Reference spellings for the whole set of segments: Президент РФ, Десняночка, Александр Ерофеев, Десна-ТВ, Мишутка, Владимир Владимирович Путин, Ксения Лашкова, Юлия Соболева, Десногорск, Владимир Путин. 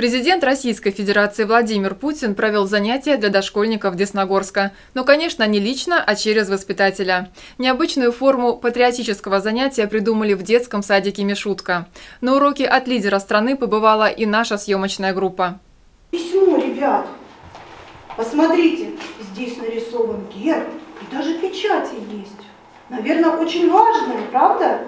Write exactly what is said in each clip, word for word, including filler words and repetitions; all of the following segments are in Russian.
Президент Российской Федерации Владимир Путин провел занятия для дошкольников Десногорска. Но, конечно, не лично, а через воспитателя. Необычную форму патриотического занятия придумали в детском садике «Мишутка». На уроке от лидера страны побывала и наша съемочная группа. Письмо, ребят. Посмотрите, здесь нарисован герб и даже печати есть. Наверное, очень важное, правда?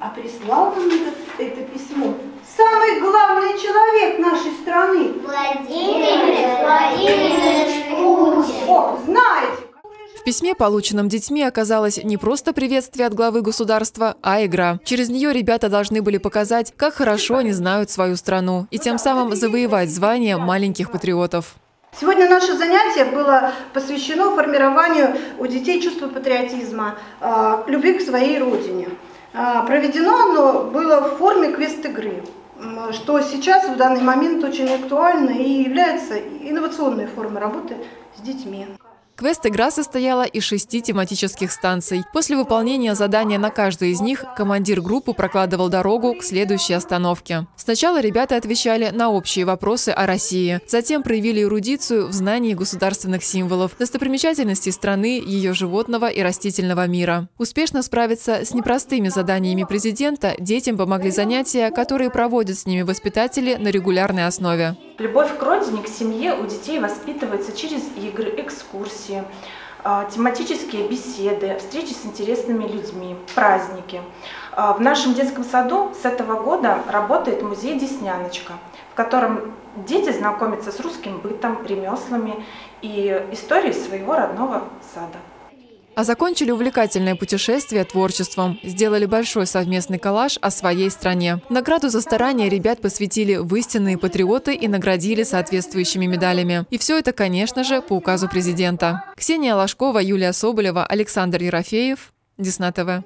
А прислал нам это, это письмо самый главный человек нашей страны Владимир Владимирович Путин. О, знаете. В письме, полученном детьми, оказалось не просто приветствие от главы государства, а игра. Через нее ребята должны были показать, как хорошо они знают свою страну и тем самым завоевать звание маленьких патриотов. Сегодня наше занятие было посвящено формированию у детей чувства патриотизма, любви к своей родине. Проведено оно было в форме квест-игры, что сейчас в данный момент очень актуально и является инновационной формой работы с детьми. Квест-игра состояла из шести тематических станций. После выполнения задания на каждой из них командир группы прокладывал дорогу к следующей остановке. Сначала ребята отвечали на общие вопросы о России, затем проявили эрудицию в знании государственных символов, достопримечательностей страны, ее животного и растительного мира. Успешно справиться с непростыми заданиями президента детям помогли занятия, которые проводят с ними воспитатели на регулярной основе. Любовь к родине, к семье у детей воспитывается через игры, экскурсии, тематические беседы, встречи с интересными людьми, праздники. В нашем детском саду с этого года работает музей «Десняночка», в котором дети знакомятся с русским бытом, ремеслами и историей своего родного сада. А закончили увлекательное путешествие творчеством. Сделали большой совместный коллаж о своей стране. Награду за старания ребят посвятили в истинные патриоты и наградили соответствующими медалями. И все это, конечно же, по указу президента. Ксения Лашкова, Юлия Соболева, Александр Ерофеев, Десна-ТВ.